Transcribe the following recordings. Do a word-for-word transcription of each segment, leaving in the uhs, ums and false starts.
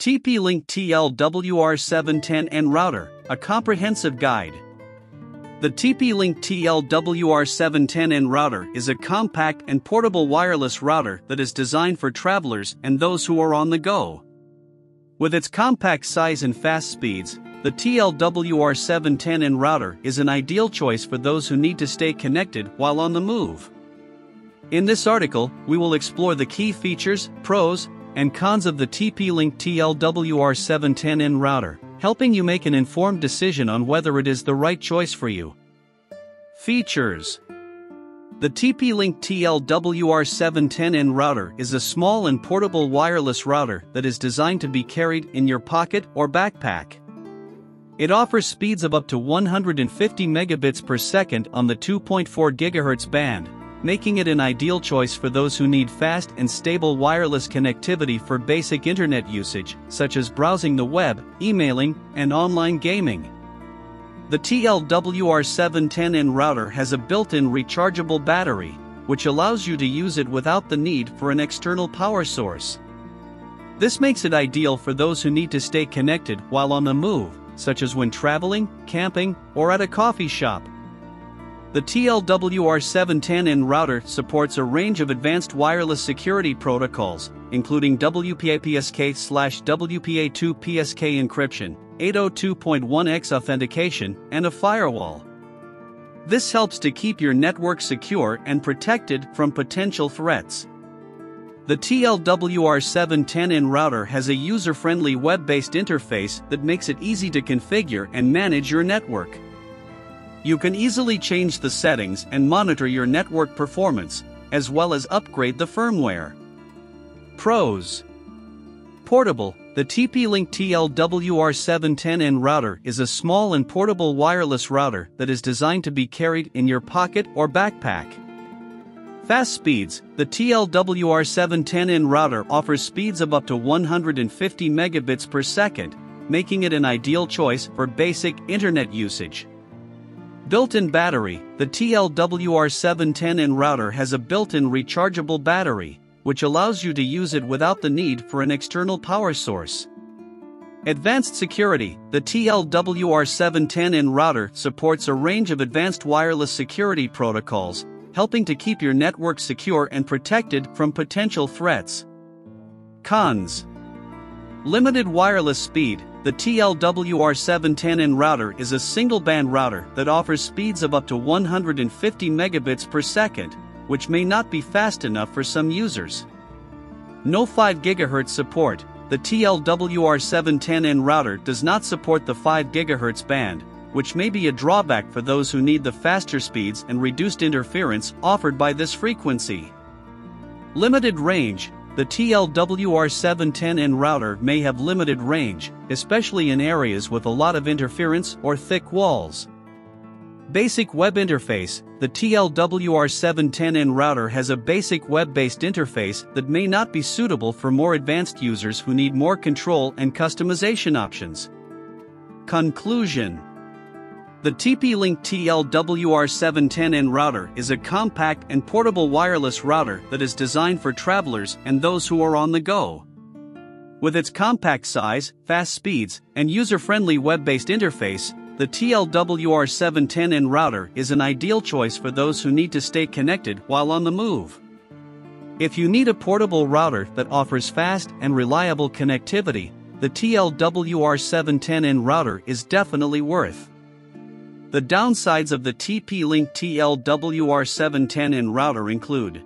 T P-Link T L W R seven ten N Router, a comprehensive guide. The T P-Link T L W R seven ten N router is a compact and portable wireless router that is designed for travelers and those who are on the go. With its compact size and fast speeds, the T L W R seven ten N router is an ideal choice for those who need to stay connected while on the move. In this article, we will explore the key features, pros, and cons of the T P-Link T L W R seven ten N router, helping you make an informed decision on whether it is the right choice for you. Features. The T P-Link T L W R seven ten N router is a small and portable wireless router that is designed to be carried in your pocket or backpack. It offers speeds of up to one hundred fifty megabits per second on the two point four gigahertz band, making it an ideal choice for those who need fast and stable wireless connectivity for basic internet usage, such as browsing the web, emailing, and online gaming. The T L W R seven ten N router has a built-in rechargeable battery, which allows you to use it without the need for an external power source. This makes it ideal for those who need to stay connected while on the move, such as when traveling, camping, or at a coffee shop. The T L W R seven ten N router supports a range of advanced wireless security protocols, including W P A P S K slash W P A two P S K encryption, eight oh two point one x authentication, and a firewall. This helps to keep your network secure and protected from potential threats. The T L W R seven ten N router has a user-friendly web-based interface that makes it easy to configure and manage your network. You can easily change the settings and monitor your network performance, as well as upgrade the firmware. Pros. Portable. The T P-Link T L W R seven ten N router is a small and portable wireless router that is designed to be carried in your pocket or backpack. Fast speeds. The T L W R seven ten N router offers speeds of up to one hundred fifty megabits per second, making it an ideal choice for basic internet usage. Built-in battery. The T L W R seven ten N router has a built-in rechargeable battery, which allows you to use it without the need for an external power source. Advanced security. The T L W R seven ten N router supports a range of advanced wireless security protocols, helping to keep your network secure and protected from potential threats. Cons. Limited wireless speed. The T L W R seven ten N router is a single-band router that offers speeds of up to one hundred fifty megabits per second, which may not be fast enough for some users. No five gigahertz support. The T L W R seven ten N router does not support the five gigahertz band, which may be a drawback for those who need the faster speeds and reduced interference offered by this frequency. Limited range. The T L W R seven ten N router may have limited range, especially in areas with a lot of interference or thick walls. Basic web interface. The T L W R seven ten N router has a basic web-based interface that may not be suitable for more advanced users who need more control and customization options. Conclusion. The T P-Link T L W R seven ten N router is a compact and portable wireless router that is designed for travelers and those who are on the go. With its compact size, fast speeds, and user-friendly web-based interface, the T L W R seven ten N router is an ideal choice for those who need to stay connected while on the move. If you need a portable router that offers fast and reliable connectivity, the T L W R seven ten N router is definitely worth it. The downsides of the T P-Link T L W R seven ten N router include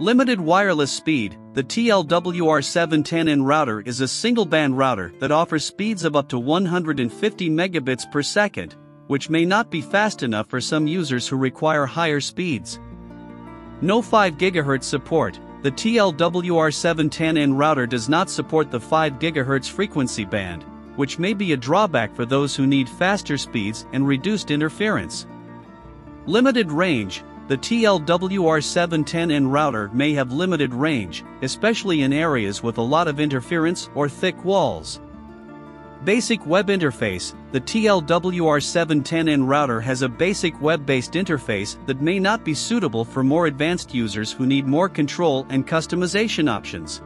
limited wireless speed. The T L W R seven ten N router is a single-band router that offers speeds of up to one hundred fifty megabits per second, which may not be fast enough for some users who require higher speeds. No five gigahertz support. The T L W R seven ten N router does not support the five gigahertz frequency band, which may be a drawback for those who need faster speeds and reduced interference. Limited range. The T L W R seven ten N router may have limited range, especially in areas with a lot of interference or thick walls. Basic web interface. The T L W R seven ten N router has a basic web-based interface that may not be suitable for more advanced users who need more control and customization options.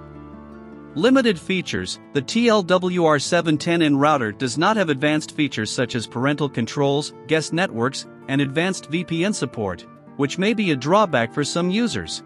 Limited features. The T L W R seven ten N router does not have advanced features such as parental controls, guest networks, and advanced V P N support, which may be a drawback for some users.